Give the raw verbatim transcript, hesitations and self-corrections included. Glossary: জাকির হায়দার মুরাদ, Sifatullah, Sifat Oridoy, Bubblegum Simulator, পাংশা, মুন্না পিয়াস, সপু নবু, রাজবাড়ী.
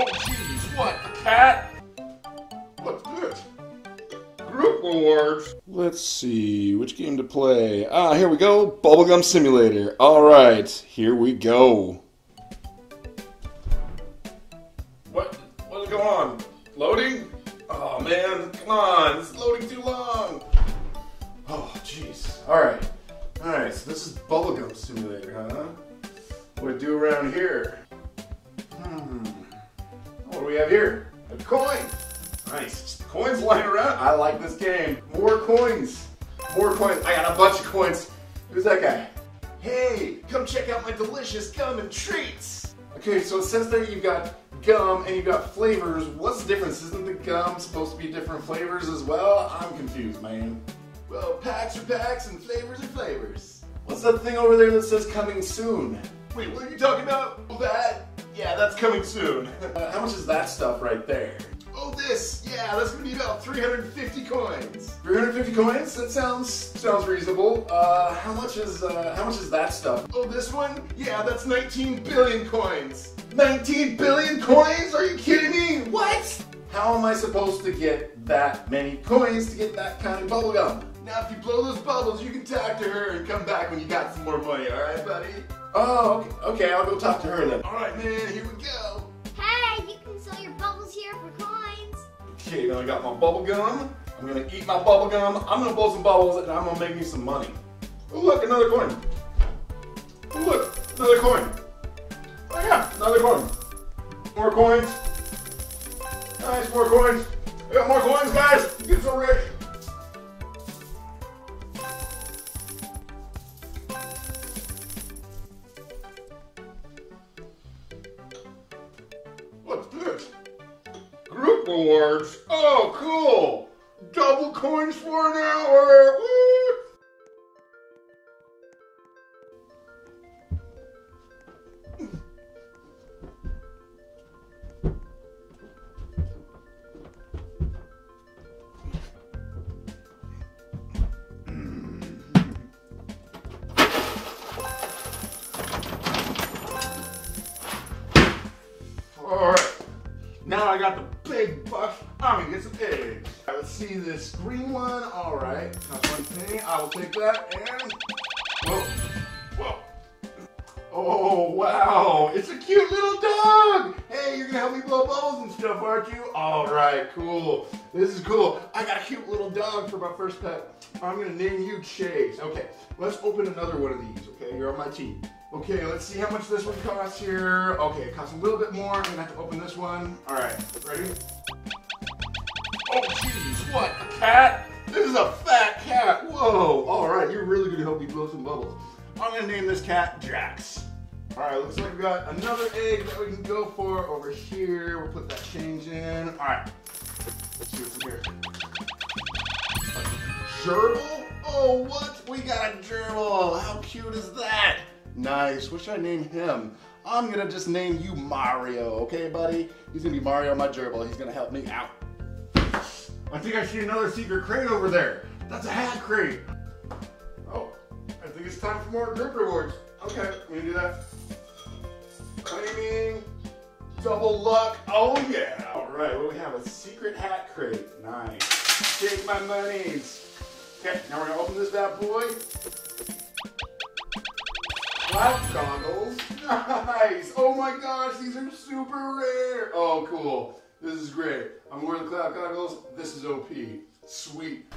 Oh, jeez, what, a cat? What's this? Group rewards. Let's see, which game to play? Ah, here we go, Bubblegum Simulator. All right, here we go. What, what's going on? Loading? Oh, man, come on, it's loading too long. Oh, jeez, all right. All right, so this is Bubblegum Simulator, huh? What do we do around here? Hmm. What do we have here? A coin. Nice. Just coins lying around. I like this game. More coins. More coins. I got a bunch of coins. Who's that guy? Hey, come check out my delicious gum and treats. Okay, so it says there you've got gum and you've got flavors. What's the difference? Isn't the gum supposed to be different flavors as well? I'm confused, man. Well, packs are packs and flavors are flavors. What's that thing over there that says coming soon? Wait, what are you talking about? That? Yeah, that's coming soon. Uh, how much is that stuff right there? Oh, this! Yeah, that's gonna be about three hundred fifty coins. three hundred fifty coins? That sounds sounds reasonable. Uh, how much is uh, how much is that stuff? Oh, this one? Yeah, that's nineteen billion coins. nineteen billion coins? Are you kidding me? What? How am I supposed to get that many coins to get that kind of bubblegum? Now, if you blow those bubbles, you can talk to her and come back when you got some more money, alright, buddy? Oh, okay. okay, I'll go talk to her then. Alright, man, here we go. Hey, you can sell your bubbles here for coins. Okay, now I got my bubble gum. I'm gonna eat my bubble gum. I'm gonna blow some bubbles, and I'm gonna make me some money. Oh, look, another coin. Oh, look, another coin. Oh, yeah, another coin. More coins. Nice, more coins. I got more coins, guys. You get so rich. Rewards. Oh, cool! Double coins for an hour! Woo! All right. Now I got the big bucks. I'm gonna get some eggs. I will see this green one. All right, that's one thing. I will take that and whoa, whoa. Oh wow, it's a cute little dog. Hey, you're gonna help me blow bubbles and stuff, aren't you? All right, cool. This is cool. I got a cute little dog for my first pet. I'm gonna name you Chase. Okay, let's open another one of these. Okay, you're on my team. Okay, let's see how much this one costs here. Okay, it costs a little bit more. I'm gonna have to open this one. All right, ready? Oh, jeez, what, a cat? This is a fat cat. Whoa, all right, you're really gonna help me blow some bubbles. I'm gonna name this cat Jax. All right, looks like we got another egg that we can go for over here. We'll put that change in. All right, let's see what's in here. Gerbil? Oh, what? We got a gerbil. How cute is that? Nice. What should I name him? I'm gonna just name you Mario, okay, buddy? He's gonna be Mario, my gerbil. He's gonna help me out. I think I see another secret crate over there. That's a hat crate. Oh, I think it's time for more group rewards. Okay, we do that. Claiming, double luck. Oh yeah. All right. Well, we have a secret hat crate. Nice. Take my monies. Okay, now we're gonna open this bad boy. Lap goggles, nice! Oh my gosh, these are super rare! Oh, cool. This is great. I'm wearing the lap goggles. This is O P. Sweet.